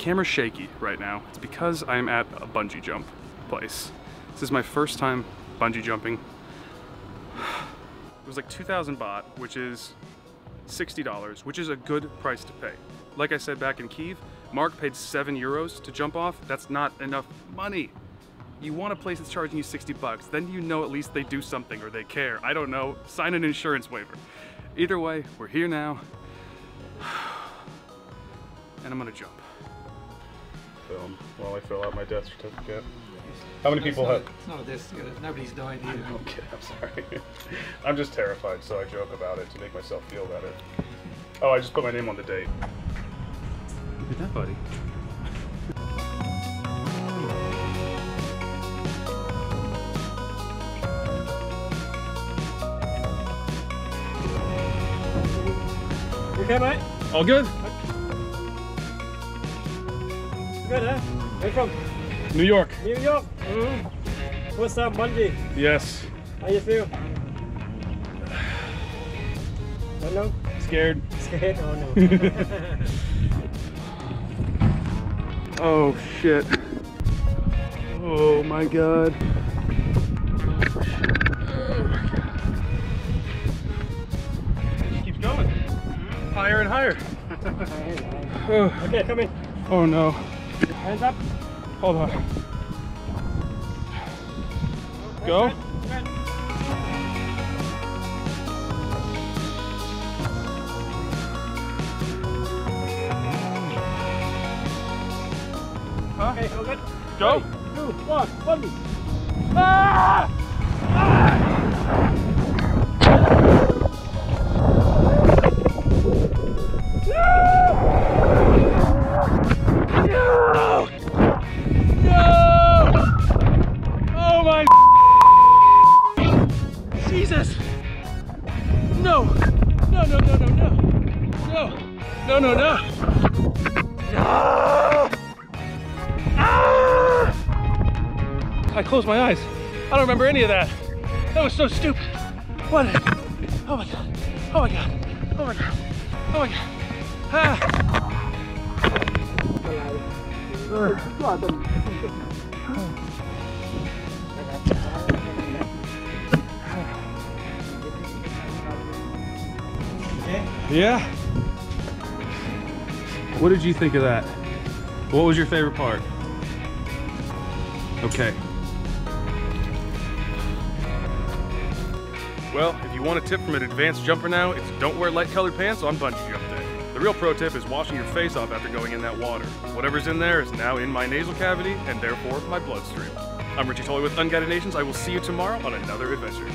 camera's shaky right now. It's because I'm at a bungee jump place. This is my first time bungee jumping. It was like 2,000 baht, which is $60, which is a good price to pay. Like I said back in Kyiv, Mark paid €7 to jump off. That's not enough money. You want a place that's charging you $60, then you know at least they do something or they care. I don't know, sign an insurance waiver. Either way, we're here now. And I'm gonna jump. Film while I fill out my death certificate. How many people have? It's not this good. Nobody's died here. Okay, I'm sorry. I'm just terrified, so I joke about it to make myself feel better. Oh, I just put my name on the date. Look at that, buddy. You okay, mate? All good? Good, huh? Where from? New York. New York? Mm-hmm. What's up, Monday? Yes. How you feel? Don't know? Scared. Scared? Oh no. Oh shit. Oh my god. It keeps going. Higher and higher. Okay, come in. Oh no. Hands up. Hold on. Go. Huh? Okay, all good. Go. 3, 2, 1, bungee. Ah! No! Ah! I closed my eyes. I don't remember any of that. That was so stupid. What? Oh my god. Oh my god. Oh my god. Oh my god. Ah. Yeah. What did you think of that? What was your favorite part? Okay. Well, if you want a tip from an advanced jumper now, it's don't wear light colored pants on bungee jump day. The real pro tip is washing your face off after going in that water. Whatever's in there is now in my nasal cavity and therefore my bloodstream. I'm Richie Tolway with Unguided Nations. I will see you tomorrow on another adventure.